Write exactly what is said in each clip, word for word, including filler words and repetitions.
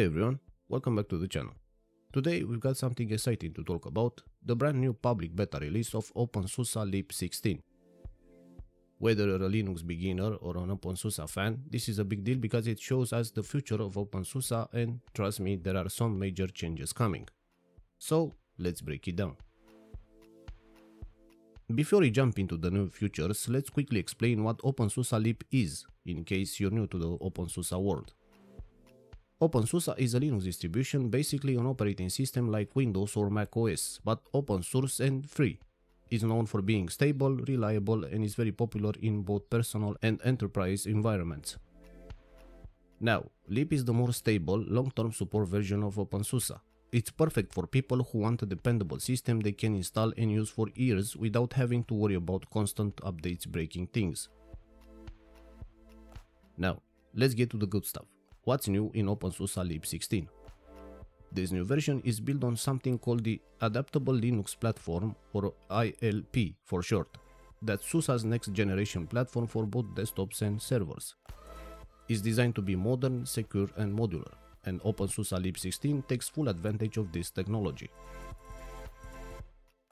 Hey everyone, welcome back to the channel. Today we've got something exciting to talk about, the brand new public beta release of openSUSE Leap sixteen. Whether you're a Linux beginner or an openSUSE fan, this is a big deal because it shows us the future of openSUSE, and trust me, there are some major changes coming. So let's break it down. Before we jump into the new features, let's quickly explain what openSUSE Leap is, in case you're new to the openSUSE world. openSUSE is a Linux distribution, basically an operating system like Windows or macOS, but open source and free. It's known for being stable, reliable, and is very popular in both personal and enterprise environments. Now, Leap is the more stable, long-term support version of openSUSE. It's perfect for people who want a dependable system they can install and use for years without having to worry about constant updates breaking things. Now, let's get to the good stuff. What's new in openSUSE Leap sixteen? This new version is built on something called the Adaptable Linux Platform, or I L P for short. That's SUSE's next generation platform for both desktops and servers. It's designed to be modern, secure, and modular, and openSUSE Leap sixteen takes full advantage of this technology.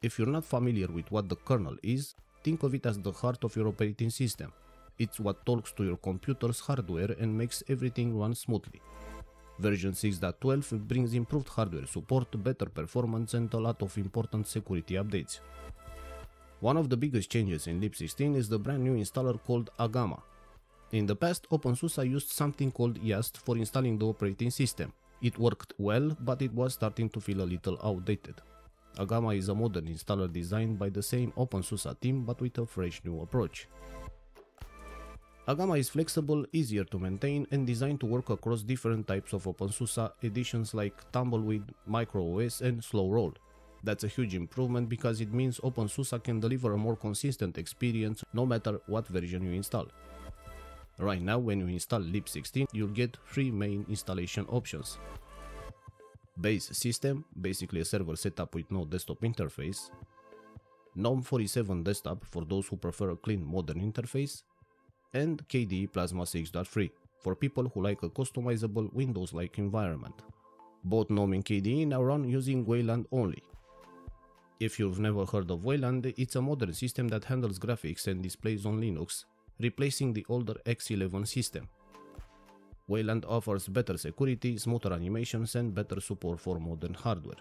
If you're not familiar with what the kernel is, think of it as the heart of your operating system. It's what talks to your computer's hardware and makes everything run smoothly. Version six point twelve brings improved hardware support, better performance, and a lot of important security updates. One of the biggest changes in Leap sixteen is the brand new installer called Agama. In the past, openSUSE used something called YaST for installing the operating system. It worked well, but it was starting to feel a little outdated. Agama is a modern installer designed by the same openSUSE team, but with a fresh new approach. Agama is flexible, easier to maintain, and designed to work across different types of openSUSE editions like Tumbleweed, MicroOS, and SlowRoll. That's a huge improvement because it means openSUSE can deliver a more consistent experience no matter what version you install. Right now, when you install Leap sixteen, you'll get three main installation options. Base system, basically a server setup with no desktop interface. GNOME forty-seven desktop, for those who prefer a clean, modern interface. And K D E Plasma six point three, for people who like a customizable Windows-like environment. Both GNOME and K D E now run using Wayland only. If you've never heard of Wayland, it's a modern system that handles graphics and displays on Linux, replacing the older X eleven system. Wayland offers better security, smoother animations, and better support for modern hardware.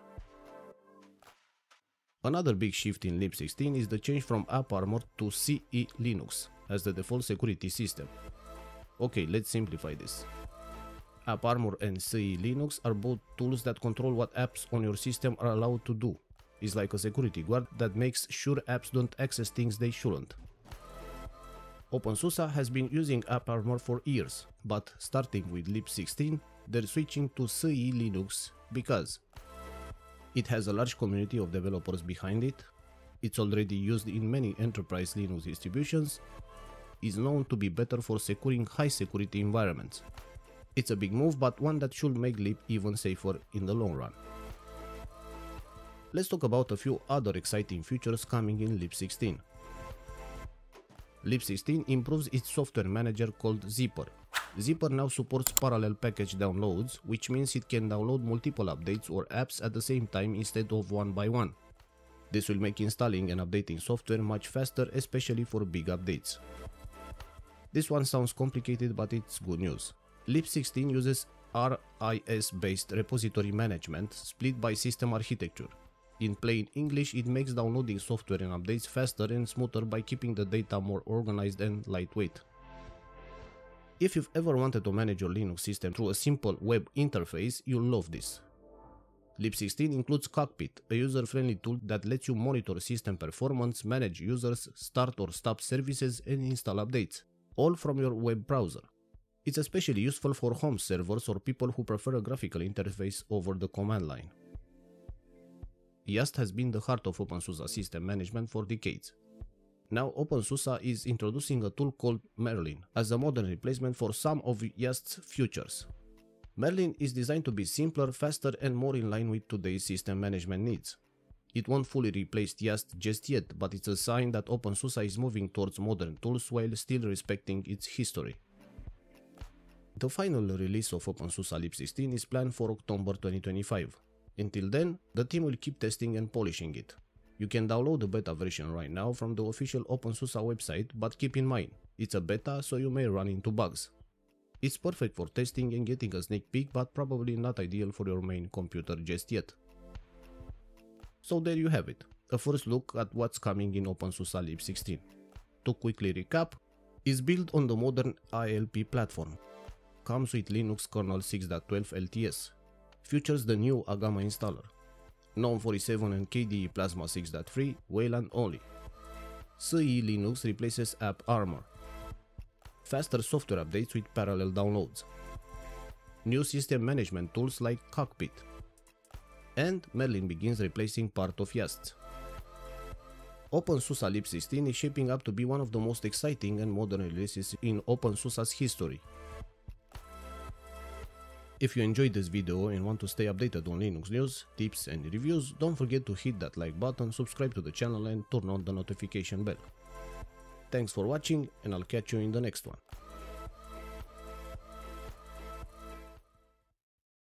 Another big shift in Leap sixteen is the change from AppArmor to SELinux as the default security system. Okay, let's simplify this. AppArmor and SELinux are both tools that control what apps on your system are allowed to do. It's like a security guard that makes sure apps don't access things they shouldn't. openSUSE has been using AppArmor for years, but starting with Leap sixteen, they're switching to SELinux because it has a large community of developers behind it, it's already used in many enterprise Linux distributions, is known to be better for securing high security environments. It's a big move, but one that should make Leap even safer in the long run. Let's talk about a few other exciting features coming in Leap sixteen. Leap sixteen improves its software manager called Zypper. Zypper now supports parallel package downloads, which means it can download multiple updates or apps at the same time instead of one by one. This will make installing and updating software much faster, especially for big updates. This one sounds complicated, but it's good news. Leap sixteen uses R I S based repository management split by system architecture. In plain English, it makes downloading software and updates faster and smoother by keeping the data more organized and lightweight. If you've ever wanted to manage your Linux system through a simple web interface, you'll love this. Leap sixteen includes Cockpit, a user-friendly tool that lets you monitor system performance, manage users, start or stop services, and install updates, all from your web browser. It's especially useful for home servers or people who prefer a graphical interface over the command line. YaST has been the heart of openSUSE system management for decades. Now openSUSE is introducing a tool called Myrlyn as a modern replacement for some of YaST's features. Myrlyn is designed to be simpler, faster, and more in line with today's system management needs. It won't fully replace YaST just yet, but it's a sign that openSUSE is moving towards modern tools while still respecting its history. The final release of openSUSE Leap sixteen is planned for October twenty twenty-five. Until then, the team will keep testing and polishing it. You can download the beta version right now from the official openSUSE website, but keep in mind, it's a beta, so you may run into bugs. It's perfect for testing and getting a sneak peek, but probably not ideal for your main computer just yet. So there you have it, a first look at what's coming in openSUSE Leap sixteen. To quickly recap, it's built on the modern I L P platform, comes with Linux Kernel six point twelve L T S, features the new Agama installer, GNOME forty-seven and K D E Plasma six point three, Wayland only. S U S E Linux replaces AppArmor. Faster software updates with parallel downloads. New system management tools like Cockpit. And Myrlyn begins replacing part of YaST. openSUSE Leap sixteen is shaping up to be one of the most exciting and modern releases in openSUSE's history. If you enjoyed this video and want to stay updated on Linux news, tips and reviews, don't forget to hit that like button, subscribe to the channel and turn on the notification bell. Thanks for watching and I'll catch you in the next one.